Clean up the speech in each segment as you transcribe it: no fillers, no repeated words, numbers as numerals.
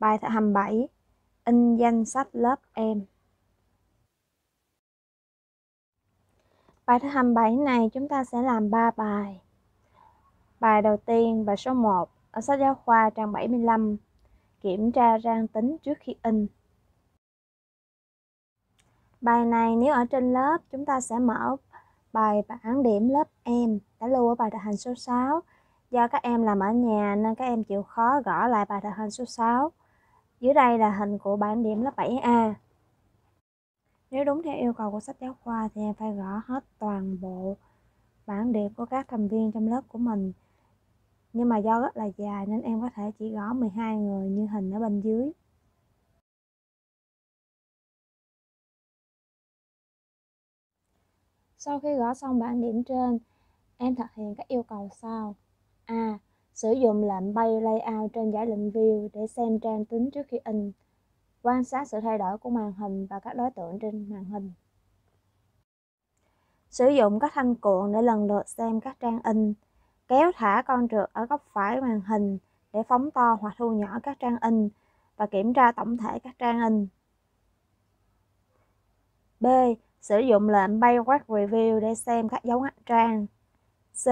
Bài 27. In danh sách lớp em. Bài thứ 27 này chúng ta sẽ làm 3 bài. Bài đầu tiên, bài số 1, ở sách giáo khoa trang 75, kiểm tra rang tính trước khi in. Bài này nếu ở trên lớp, chúng ta sẽ mở bài bảng điểm lớp em, đã lưu ở bài thực hành số 6. Do các em làm ở nhà nên các em chịu khó gõ lại bài thực hành số 6. Dưới đây là hình của bảng điểm lớp 7A. Nếu đúng theo yêu cầu của sách giáo khoa thì em phải gõ hết toàn bộ bảng điểm của các thành viên trong lớp của mình. Nhưng mà do rất là dài nên em có thể chỉ gõ 12 người như hình ở bên dưới. Sau khi gõ xong bảng điểm trên, em thực hiện các yêu cầu sau. A. Sử dụng lệnh bay layout trên giải lệnh view để xem trang tính trước khi in. Quan sát sự thay đổi của màn hình và các đối tượng trên màn hình. Sử dụng các thanh cuộn để lần lượt xem các trang in. Kéo thả con trượt ở góc phải màn hình để phóng to hoặc thu nhỏ các trang in và kiểm tra tổng thể các trang in. B. Sử dụng lệnh bay quét review để xem các dấu ngắt trang. C.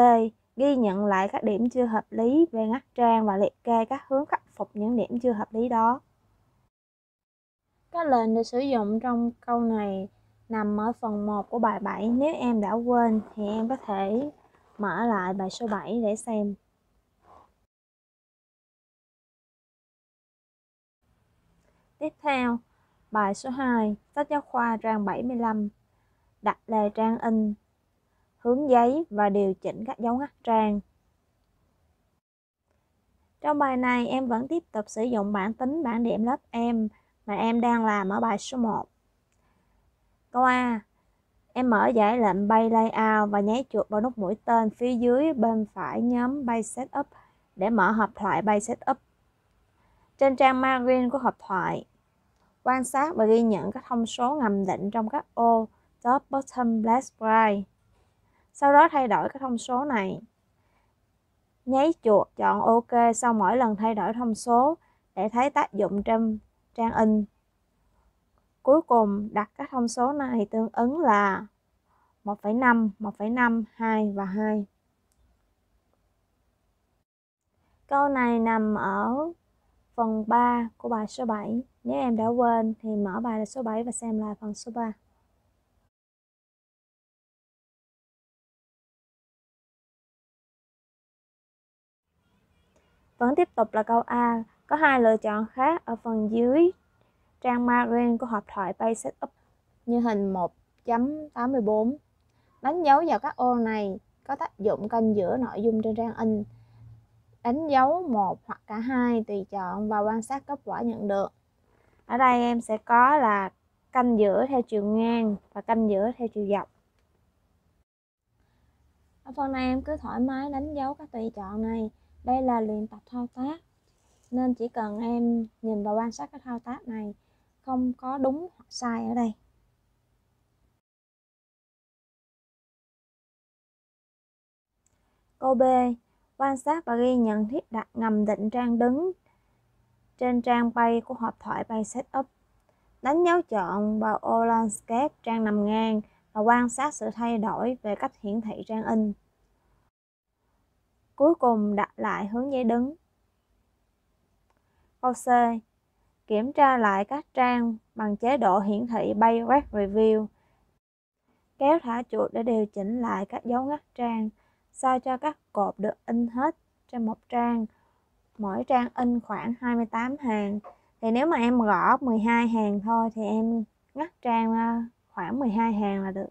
Ghi nhận lại các điểm chưa hợp lý về ngắt trang và liệt kê các hướng khắc phục những điểm chưa hợp lý đó. Các lệnh được sử dụng trong câu này nằm ở phần 1 của bài 7. Nếu em đã quên thì em có thể mở lại bài số 7 để xem. Tiếp theo, bài số 2, sách giáo khoa trang 75, đặt đề trang in, hướng giấy và điều chỉnh các dấu ngắt trang. Trong bài này em vẫn tiếp tục sử dụng bảng tính bảng điểm lớp em mà em đang làm ở bài số 1. Câu A. Em mở giải lệnh bay layout và nháy chuột vào nút mũi tên phía dưới bên phải nhóm bay setup để mở hộp thoại bay setup. Trên trang margin của hộp thoại, quan sát và ghi nhận các thông số ngầm định trong các ô top, bottom, left, right. Sau đó thay đổi các thông số này. Nháy chuột chọn OK sau mỗi lần thay đổi thông số để thấy tác dụng trên trang in. Cuối cùng đặt các thông số này tương ứng là 1,5, 1,5, 2 và 2. Câu này nằm ở phần 3 của bài số 7. Nếu em đã quên thì mở bài số 7 và xem lại phần số 3. Vẫn tiếp tục là câu A. Có hai lựa chọn khác ở phần dưới trang margin của hộp thoại Page Setup như hình 1.84. Đánh dấu vào các ô này có tác dụng canh giữa nội dung trên trang in. Đánh dấu một hoặc cả hai tùy chọn và quan sát kết quả nhận được. Ở đây em sẽ có là canh giữa theo chiều ngang và canh giữa theo chiều dọc. Ở phần này em cứ thoải mái đánh dấu các tùy chọn này. Đây là luyện tập thao tác, nên chỉ cần em nhìn và quan sát các thao tác này, không có đúng hoặc sai ở đây. Câu B. Quan sát và ghi nhận thiết đặt ngầm định trang đứng trên trang bay của hộp thoại bay setup. Đánh dấu chọn vào ô landscape trang nằm ngang và quan sát sự thay đổi về cách hiển thị trang in. Cuối cùng đặt lại hướng giấy đứng. Câu C. Kiểm tra lại các trang bằng chế độ hiển thị bay quét review. Kéo thả chuột để điều chỉnh lại các dấu ngắt trang, sao cho các cột được in hết trên một trang. Mỗi trang in khoảng 28 hàng. Thì nếu mà em gõ 12 hàng thôi thì em ngắt trang khoảng 12 hàng là được.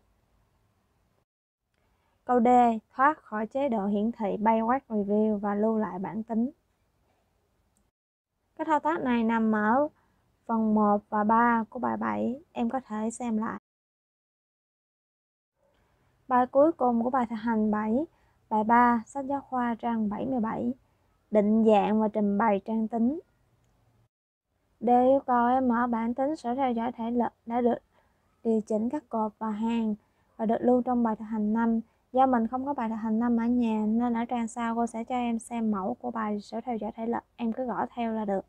Câu D. Thoát khỏi chế độ hiển thị bay quét review và lưu lại bảng tính. Các thao tác này nằm ở phần 1 và 3 của bài 7. Em có thể xem lại. Bài cuối cùng của bài thực hành 7, bài 3, sách giáo khoa trang 77. Định dạng và trình bày trang tính. Để yêu cầu em mở bảng tính sở theo dõi thể lực đã được điều chỉnh các cột và hàng và được lưu trong bài thực hành 5. Do mình không có bài thực hành 5 ở nhà nên ở trang sau cô sẽ cho em xem mẫu của bài sở theo dõi thể lực, em cứ gõ theo là được.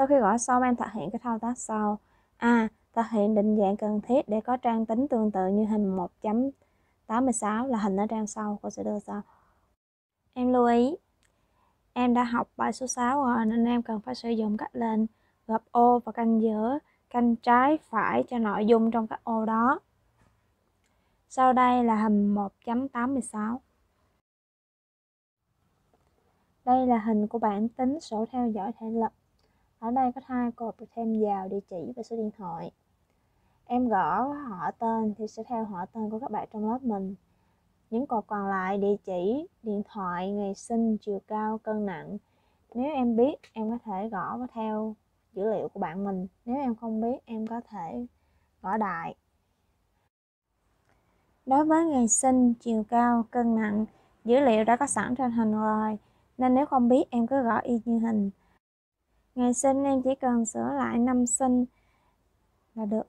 Sau khi gõ xong, em thực hiện cái thao tác sau. A. Thực hiện định dạng cần thiết để có trang tính tương tự như hình 1.86 là hình ở trang sau. Cô sẽ đưa sau. Em lưu ý, em đã học bài số 6 rồi nên em cần phải sử dụng các lệnh gộp ô và canh giữa, canh trái, phải cho nội dung trong các ô đó. Sau đây là hình 1.86. Đây là hình của bảng tính sổ theo dõi thể lực. Ở đây có 2 cột thêm vào địa chỉ và số điện thoại. Em gõ họ tên thì sẽ theo họ tên của các bạn trong lớp mình. Những cột còn lại địa chỉ, điện thoại, ngày sinh, chiều cao, cân nặng. Nếu em biết em có thể gõ theo dữ liệu của bạn mình. Nếu em không biết em có thể gõ đại. Đối với ngày sinh, chiều cao, cân nặng, dữ liệu đã có sẵn trên hình rồi, nên nếu không biết em cứ gõ y như hình. Ngày sinh em chỉ cần sửa lại năm sinh là được.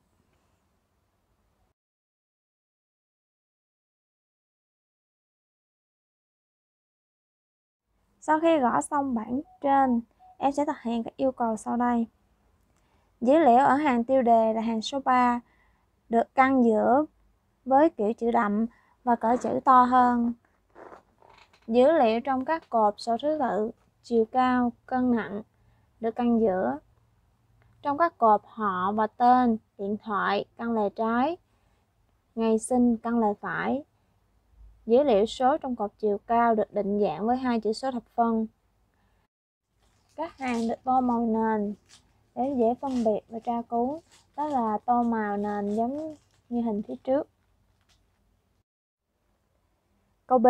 Sau khi gõ xong bảng trên, em sẽ thực hiện các yêu cầu sau đây. Dữ liệu ở hàng tiêu đề là hàng số 3 được căn giữa với kiểu chữ đậm và cỡ chữ to hơn. Dữ liệu trong các cột sổ thứ tự, chiều cao, cân nặng được căn giữa. Trong các cột họ và tên, điện thoại căn lề trái, ngày sinh căn lề phải. Dữ liệu số trong cột chiều cao được định dạng với 2 chữ số thập phân. Các hàng được tô màu nền để dễ phân biệt và tra cứu, đó là tô màu nền giống như hình phía trước. Câu B.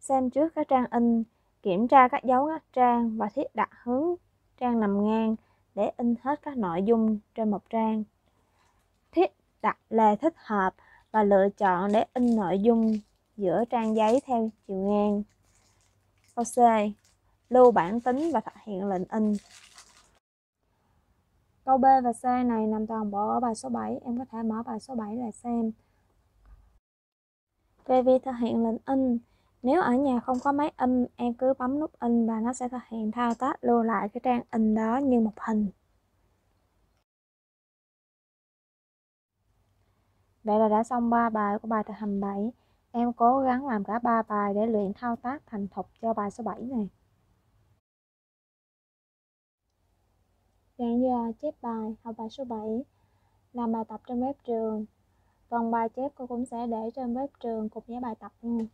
Xem trước các trang in, kiểm tra các dấu ngắt trang và thiết đặt hướng trang nằm ngang để in hết các nội dung trên một trang. Thiết đặt lề thích hợp và lựa chọn để in nội dung giữa trang giấy theo chiều ngang. Câu C. Lưu bản tính và thực hiện lệnh in. Câu B và C này nằm toàn bộ ở bài số 7. Em có thể mở bài số 7 lại xem. Về việc thực hiện lệnh in, nếu ở nhà không có máy in, em cứ bấm nút in và nó sẽ thực hiện thao tác lưu lại cái trang in đó như một hình. Vậy là đã xong 3 bài của bài thực hành 7. Em cố gắng làm cả 3 bài để luyện thao tác thành thục cho bài số 7 này. Dạng giờ chép bài, học bài số 7, làm bài tập trên web trường. Còn bài chép cô cũng sẽ để trên web trường cùng với bài tập luôn.